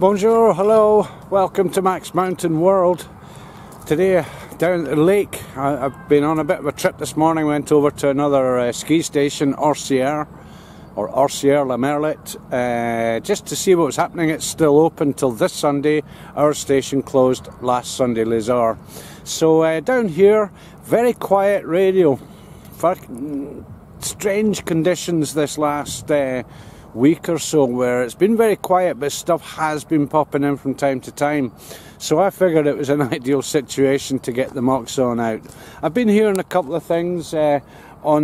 Bonjour, hello, welcome to Max Mountain World. Today down at the lake. I've been on a bit of a trip this morning, went over to another ski station, Orsières La Merlette, just to see what was happening. It's still open till this Sunday, our station closed last Sunday, Les Orres. So down here, very quiet radio. Strange conditions this last week or so, where it's been very quiet but stuff has been popping in from time to time, so I figured it was an ideal situation to get the Moxon out. I've been hearing a couple of things on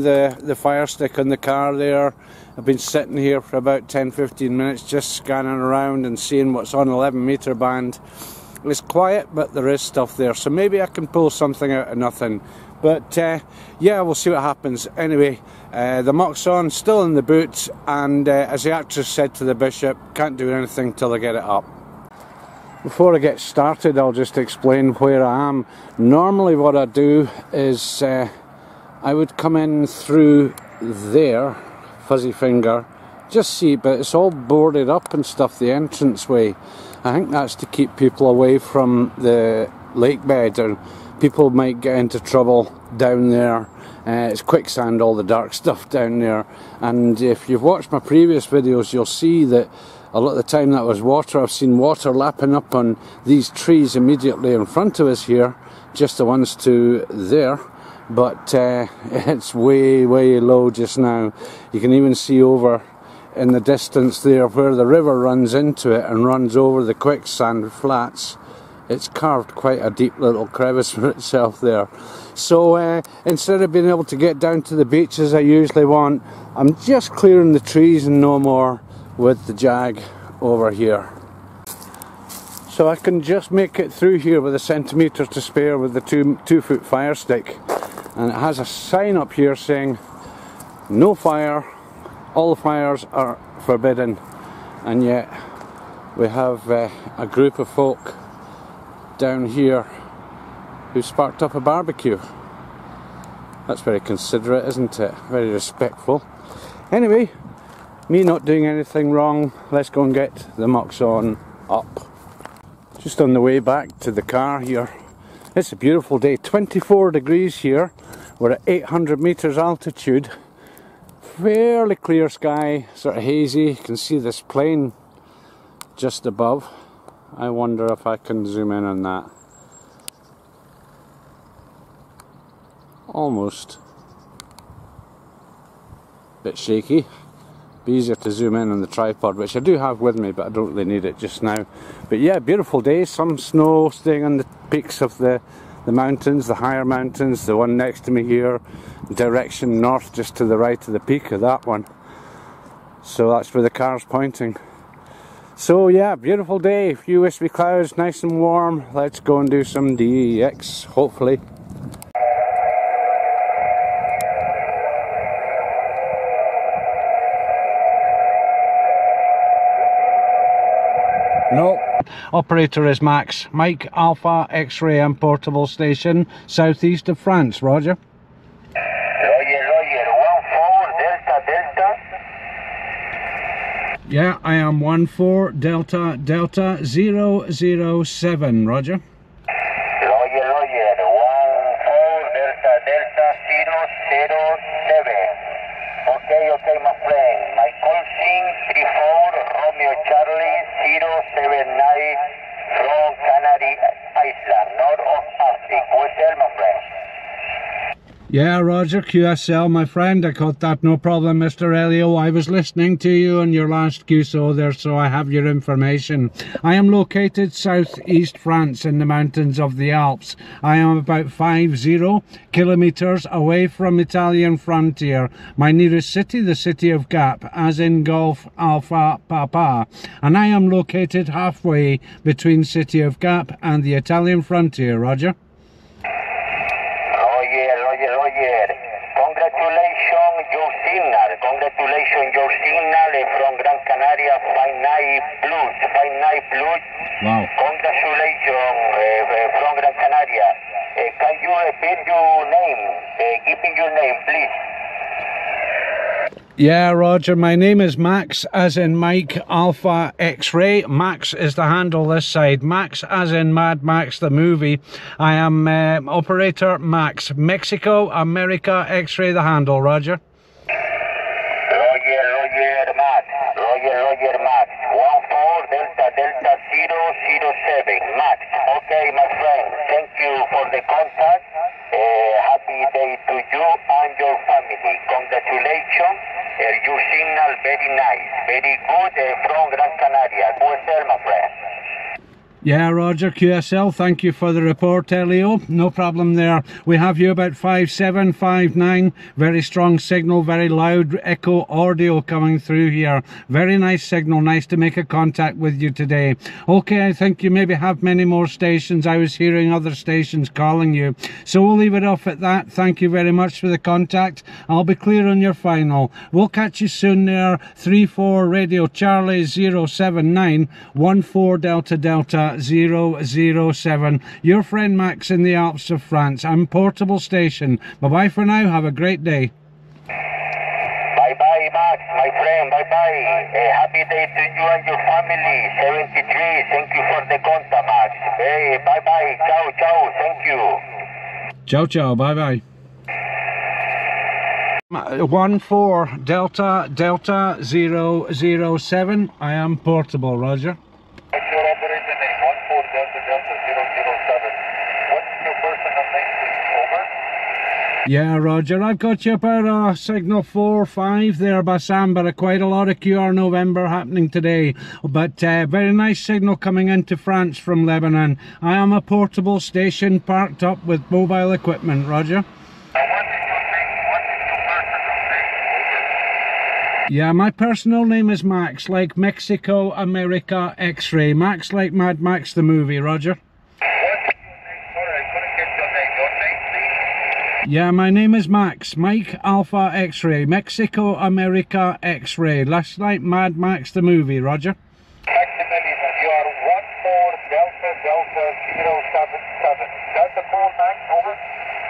the Firestik on the car there. I've been sitting here for about 10-15 minutes just scanning around and seeing what's on 11 meter band. It's quiet but there is stuff there, so maybe I can pull something out of nothing. But yeah, we'll see what happens. Anyway, the Moxon still in the boots, and as the actress said to the bishop, can't do anything till I get it up. Before I get started, I'll just explain where I am. Normally what I do is I would come in through there, fuzzy finger, just see, but it's all boarded up and stuff, the entranceway. I think that's to keep people away from the lake bed, or people might get into trouble down there. It's quicksand, all the dark stuff down there, and if you've watched my previous videos you'll see that a lot of the time that was water. I've seen water lapping up on these trees immediately in front of us here, just the ones to there, but it's way low just now. You can even see over in the distance there where the river runs into it and runs over the quicksand flats. It's carved quite a deep little crevice for itself there. So instead of being able to get down to the beach as I usually want, I'm just clearing the trees and no more with the jag over here. So I can just make it through here with a centimetre to spare with the two-foot fire stick, and it has a sign up here saying no fire, all fires are forbidden, and yet we have a group of folk down here who sparked up a barbecue. That's very considerate, isn't it? Very respectful. Anyway, me not doing anything wrong, let's go and get the Moxon up. Just on the way back to the car here. It's a beautiful day, 24 degrees here. We're at 800 meters altitude. Fairly clear sky, sort of hazy. You can see this plane just above. I wonder if I can zoom in on that. Almost. Bit shaky. Be easier to zoom in on the tripod, which I do have with me, but I don't really need it just now. But yeah, beautiful day. Some snow staying on the peaks of the mountains, the higher mountains. The one next to me here, direction north, just to the right of the peak of that one. So that's where the car's pointing. So yeah, beautiful day, a few wispy clouds, nice and warm. Let's go and do some DEX, hopefully. Nope. Operator is Max. Mike Alpha X-ray and portable station, southeast of France, roger. Yeah, I am 14 Delta Delta 007, roger. Roger, roger, 14 Delta Delta 007. Okay, my friend. My call sign 34 Romeo Charlie 079 from Canary Islands, north of Arctic. What's there, my friend? Yeah, roger, QSL, my friend, I caught that, no problem, Mr. Elio. I was listening to you on your last QSO there, so I have your information. I am located southeast France in the mountains of the Alps. I am about 50 kilometres away from Italian frontier. My nearest city, the city of Gap, as in Golf Alpha Papa. And I am located halfway between city of Gap and the Italian frontier, roger. Congratulations, your signal from Gran Canaria, Finite Blues. Wow. Congratulations from Gran Canaria. Can you repeat your name? Give me your name, please. Yeah, Roger, my name is Max, as in Mike, Alpha, X-Ray. Max is the handle this side. Max, as in Mad Max the movie. I am Operator Max. Mexico, America, X-Ray the handle, Roger. Roger, Max. Roger, Max. 14 Delta, Delta 007, Max. Okay, my friend, thank you for the contact. Happy day to you and your family. Congratulations. Your signal very nice, very good from Gran Canaria. QSL, my friend. Yeah, Roger, QSL, thank you for the report, Elio. No problem there. We have you about 57, 59. Very strong signal, very loud echo audio coming through here. Very nice signal, nice to make a contact with you today. Okay, I think you maybe have many more stations. I was hearing other stations calling you. So we'll leave it off at that. Thank you very much for the contact. I'll be clear on your final. We'll catch you soon there. 34 Radio Charlie 079 14 Delta Delta 007. Your friend Max in the Alps of France. I'm Portable Station. Bye bye for now. Have a great day. Bye bye, Max, my friend. Bye bye. A happy day to you and your family. 73. Thank you for the contact, Max. Hey, bye bye. Ciao, ciao. Thank you. Ciao, ciao. Bye bye. 14 Delta Delta 007. I am Portable, Roger. Yeah, Roger, I've got you about signal 4-5 there, Bassam, but quite a lot of QR November happening today. But very nice signal coming into France from Lebanon. I am a portable station parked up with mobile equipment, Roger. Yeah, my personal name is Max, like Mexico, America, X-Ray. Max, like Mad Max the movie, Roger. Yeah, my name is Max, Mike Alpha X-Ray, Mexico America X-Ray, last night Mad Max the movie, Roger. Maximilian, you are 14 Delta Delta 077. That's the call, Max, over.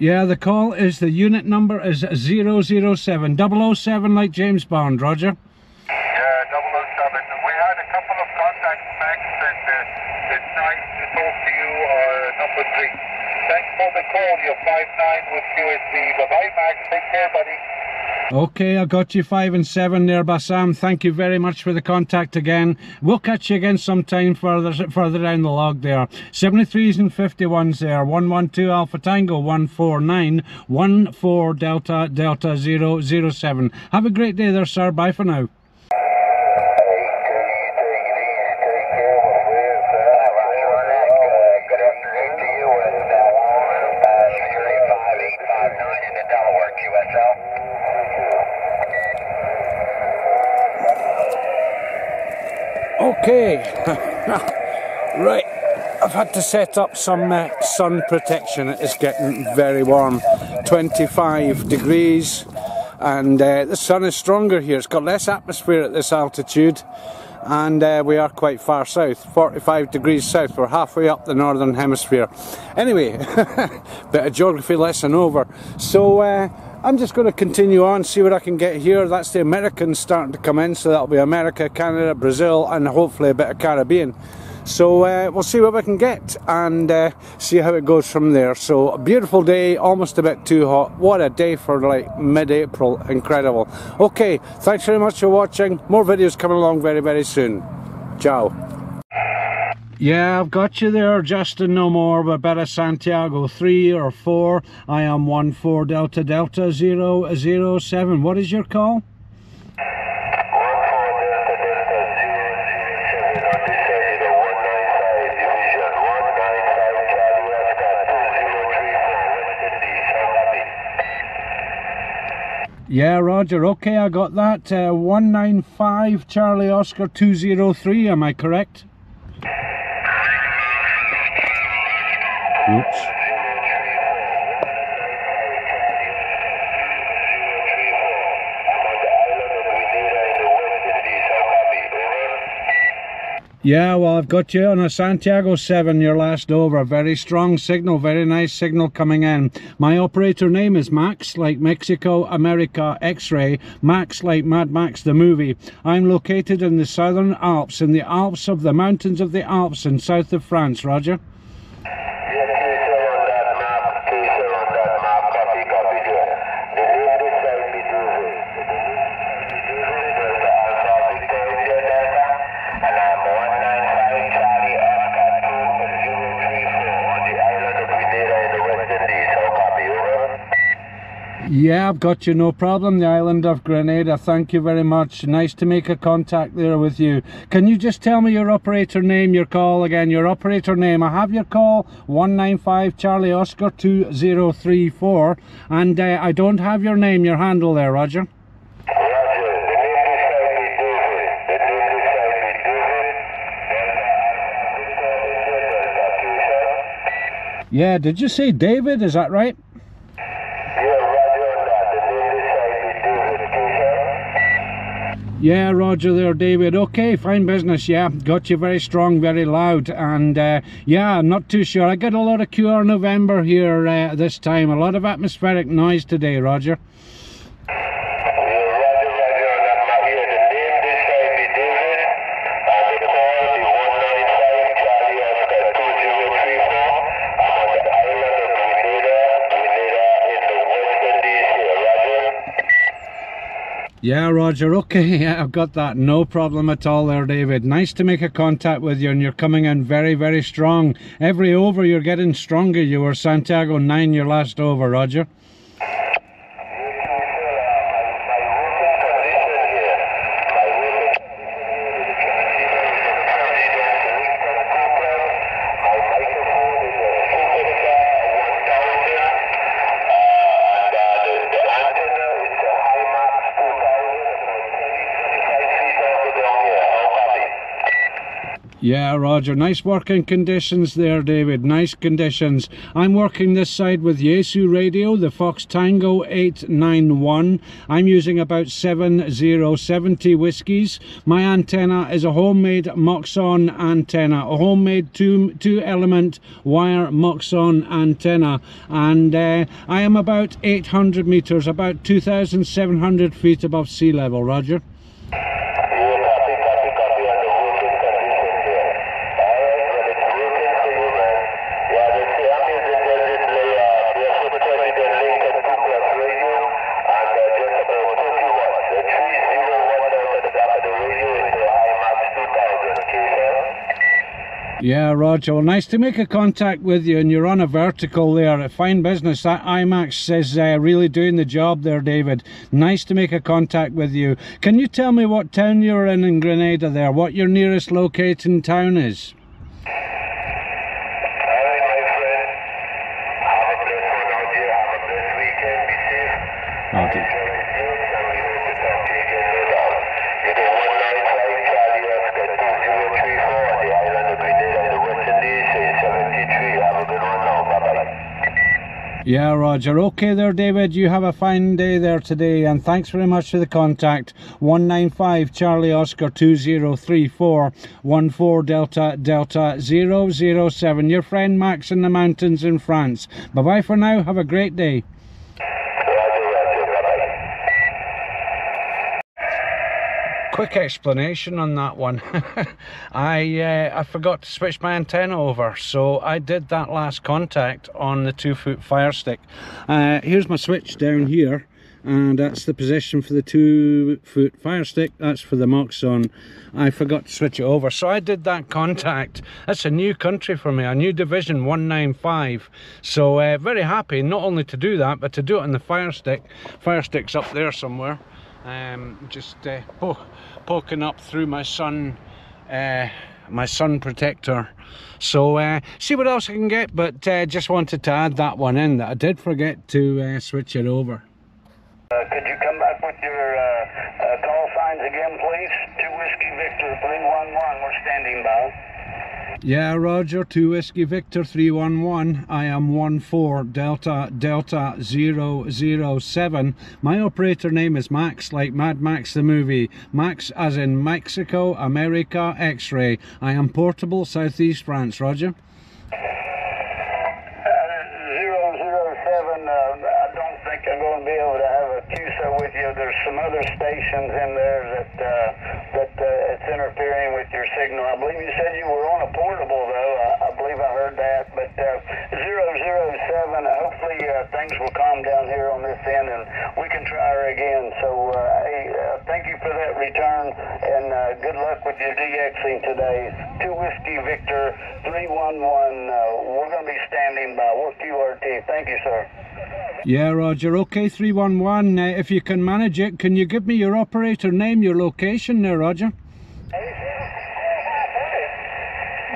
Yeah, the call is, the unit number is 007, 007 like James Bond, Roger. Okay, I got you 5 and 7 there, Bassam. Thank you very much for the contact again. We'll catch you again sometime further down the log there. 73s and 51s there. 112 Alpha Tango 149 14 Delta Delta 007. Have a great day there, sir. Bye for now. Okay, right, I've had to set up some sun protection. It is getting very warm, 25 degrees, and the sun is stronger here. It's got less atmosphere at this altitude, and we are quite far south, 45 degrees south. We're halfway up the northern hemisphere. Anyway, bit of geography lesson over. So I'm just going to continue on, see what I can get here. That's the Americans starting to come in, so that'll be America, Canada, Brazil, and hopefully a bit of Caribbean. So we'll see what we can get and see how it goes from there. So a beautiful day, almost a bit too hot. What a day for like mid-April, incredible. Okay, thanks very much for watching. More videos coming along very, very soon. Ciao. Yeah, I've got you there, Justin, no more, but better Santiago 3 or 4. I am 14 Delta Delta 007. What is your call? 14 Delta Delta 007, undecided, 195 Division, 195 Charlie Oscar 2034, West Indies, South Africa. Yeah, Roger, okay, I got that. 195 Charlie Oscar 203, am I correct? Oops. Yeah, well, I've got you on a Santiago 7, your last over. Very strong signal, very nice signal coming in. My operator name is Max, like Mexico, America, X-Ray. Max, like Mad Max the movie. I'm located in the Southern Alps, in the Alps of the mountains of the Alps in south of France. Roger. Yeah, I've got you, no problem. The island of Grenada, thank you very much. Nice to make a contact there with you. Can you just tell me your operator name, your call again, your operator name? I have your call, 195 Charlie Oscar 2034, and I don't have your name, your handle there, Roger. Yeah, did you say David, is that right? Yeah, roger there, David. Okay, fine business, yeah. Got you very strong, very loud, and yeah, I'm not too sure. I got a lot of QR November here this time. A lot of atmospheric noise today, Roger. Yeah, Roger. Okay, yeah, I've got that. No problem at all there, David. Nice to make a contact with you, and you're coming in very, very strong. Every over, you're getting stronger. You were Santiago 9, your last over, Roger. Yeah, roger. Nice working conditions there, David. Nice conditions. I'm working this side with Yaesu radio, the Fox Tango 891. I'm using about 7070 whiskies. My antenna is a homemade Moxon antenna, a homemade two-element wire Moxon antenna. And I am about 800 meters, about 2,700 feet above sea level, roger. Yeah, roger. Well, nice to make a contact with you, and you're on a vertical there. Fine business. That IMAX is really doing the job there, David. Nice to make a contact with you. Can you tell me what town you're in Grenada there? What your nearest locating town is? Yeah, roger. Okay there, David. You have a fine day there today, and thanks very much for the contact. 195 Charlie Oscar 2034 14 Delta Delta 007. Your friend Max in the mountains in France. Bye bye for now. Have a great day. Quick explanation on that one. I forgot to switch my antenna over, so I did that last contact on the 2-foot Firestik. Here's my switch down here, and that's the position for the 2-foot Firestik. That's for the Moxon. I forgot to switch it over, so I did that contact. That's a new country for me, a new division, 195. So very happy not only to do that, but to do it on the Firestik. Firestick's up there somewhere. Just poking up through my sun protector. So see what else I can get, but just wanted to add that one in that I did forget to switch it over. Could you come back with your call signs again, please? 2 Whiskey Victor 311. We're standing by. correct? Yeah, roger. 2 Whiskey Victor 311. I am 14 Delta Delta 007. My operator name is Max, like Mad Max the movie. Max as in Mexico, America, X-ray. I am Portable, Southeast France, roger. 007, I don't think I'm going to be able to have a QSO with you. There's some other stations in there that it's interfering with your signal. I believe you said you were on a portable, though. I believe I heard that. But 007, hopefully things will calm down here on this end, and we can try her again. So hey, thank you for that return, and good luck with your DXing today. 2 Whiskey Victor 311. We're going to be standing by. We're QRT. Thank you, sir. Yeah, roger. Okay, 311. If you can manage it, can you give me your operator name, your location there, roger?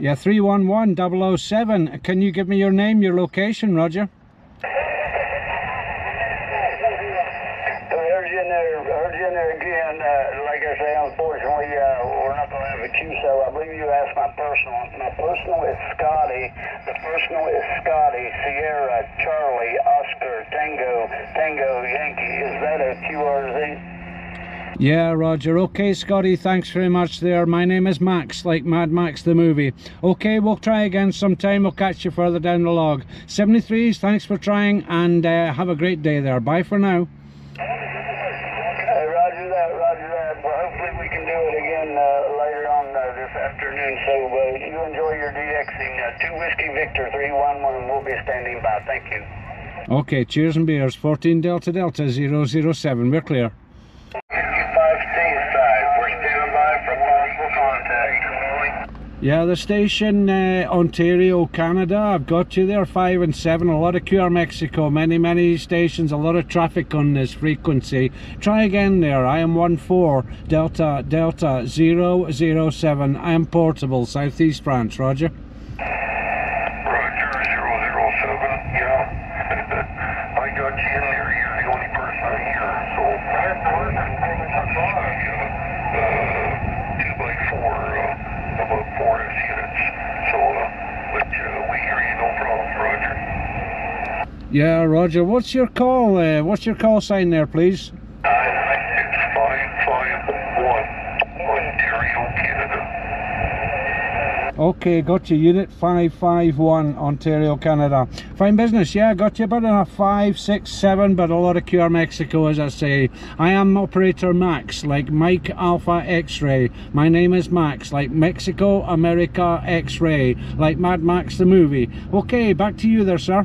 Yeah, 311 007. Can you give me your name, your location, roger? I heard you in there again. Like I say, unfortunately, we're not going to have a QSO. I believe you asked my personal. My personal is Scotty. The personal is Scotty, Sierra, Charlie, Oscar, Tango, Tango, Yankee. Is that a QRZ? Yeah, roger. Okay, Scotty, thanks very much there. My name is Max, like Mad Max the movie. Okay, we'll try again sometime. We'll catch you further down the log. 73s, thanks for trying, and have a great day there. Bye for now. Roger that, roger that. Well, hopefully we can do it again later on this afternoon. So you enjoy your DXing. 2 Whiskey Victor 311, we'll be standing by. Thank you. Okay, cheers and beers. 14 Delta Delta 007, we're clear. Yeah, the station, Ontario, Canada, I've got you there, 5 and 7, a lot of QR Mexico, many stations, a lot of traffic on this frequency. Try again there, I am 14 Delta Delta 007, I am Portable, Southeast France, roger. Yeah, roger. What's your call? What's your call sign there, please? 65551, Ontario, Canada. Okay, got you. Unit 551, Ontario, Canada. Fine business. Yeah, got you. About enough 5, 6, 7, but a lot of QR Mexico, as I say. I am operator Max, like Mike Alpha X-ray. My name is Max, like Mexico, America, X-ray, like Mad Max the movie. Okay, back to you there, sir.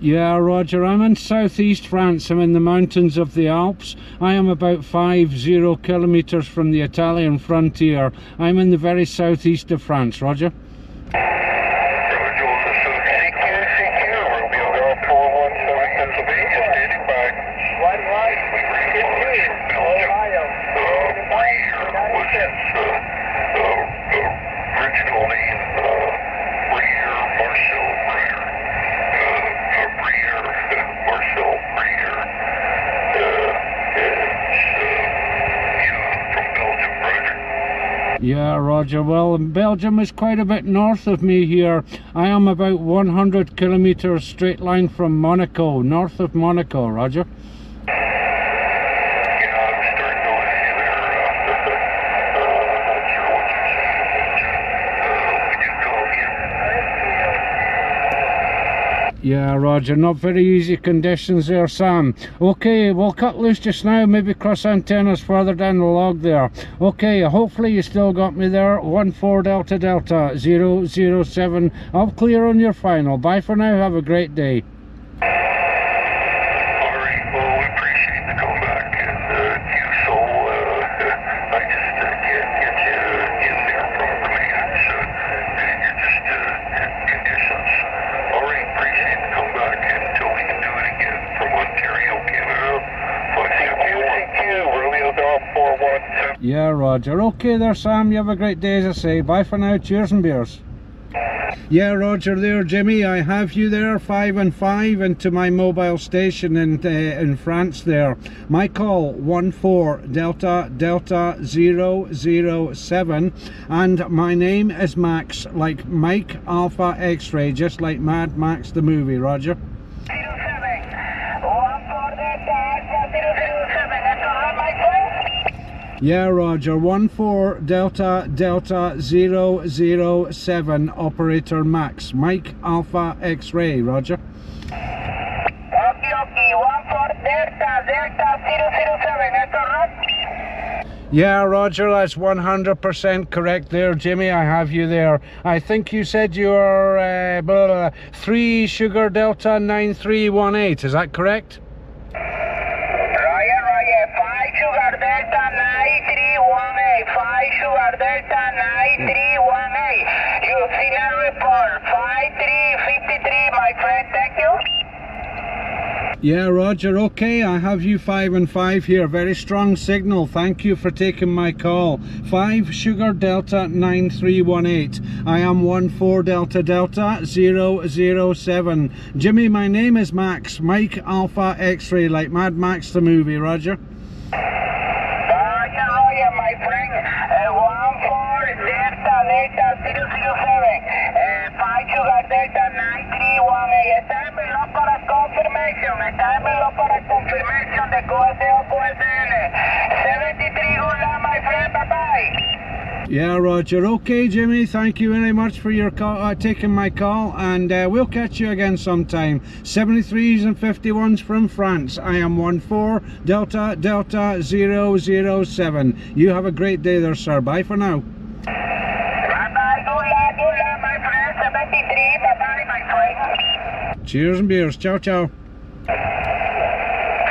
Yeah, roger. I'm in southeast France. I'm in the mountains of the Alps. I am about 50 kilometers from the Italian frontier. I'm in the very southeast of France, roger. Yeah, roger. Well, Belgium is quite a bit north of me here. I am about 100 kilometers straight line from Monaco, north of Monaco, roger. Yeah, roger. Not very easy conditions there, Sam. Okay, we'll cut loose just now, maybe cross antennas further down the log there. Okay, hopefully you still got me there. 14 Delta Delta 007. I'll clear on your final. Bye for now. Have a great day. Yeah, Roger. Okay there, Sam. You have a great day, as I say. Bye for now. Cheers and beers. Yeah, Roger there, Jimmy. I have you there, 5 and 5, and to my mobile station in France there. My call, 14 Delta Delta 007, and my name is Max, like Mike Alpha X-Ray, just like Mad Max the movie, Roger. Yeah, Roger. 14 Delta Delta 007, operator Max, Mike Alpha X-Ray, Roger. Okay, 14 Delta Delta 007, that's correct. Yeah, Roger, that's 100% correct there, Jimmy. I have you there. I think you said you are 3 Sugar Delta 9318. Is that correct? Yeah, Roger. Okay, I have you 5 and 5 here. Very strong signal. Thank you for taking my call. 5 Sugar Delta 9318. I am 14 Delta Delta 007. Jimmy, my name is Max, Mike Alpha X-Ray, like Mad Max the movie, Roger. Yeah, Roger, my friend. 14 Delta Delta 007. 5 Sugar Delta 9318. Estás en reloj para confirmation. Estás en reloj para confirmation de QSO QSL. 73 Gula, my friend. Bye bye. Yeah, Roger. Okay, Jimmy. Thank you very much for your call, taking my call, and we'll catch you again sometime. 73s and 51s from France. I am 14 Delta Delta 007. You have a great day there, sir. Bye for now. Cheers and beers. Ciao, ciao.